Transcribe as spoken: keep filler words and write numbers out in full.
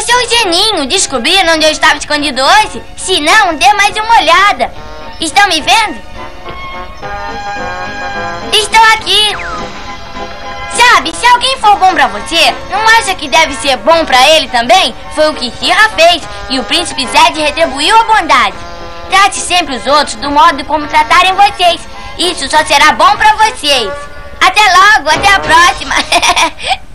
Foi seu Geninho descobrir onde eu estava escondido hoje? Se não, dê mais uma olhada. Estão me vendo? Estou aqui. Sabe, se alguém for bom pra você, não acha que deve ser bom pra ele também? Foi o que Sirra fez e o príncipe Zed retribuiu a bondade. Trate sempre os outros do modo como tratarem vocês. Isso só será bom pra vocês. Até logo, até a próxima.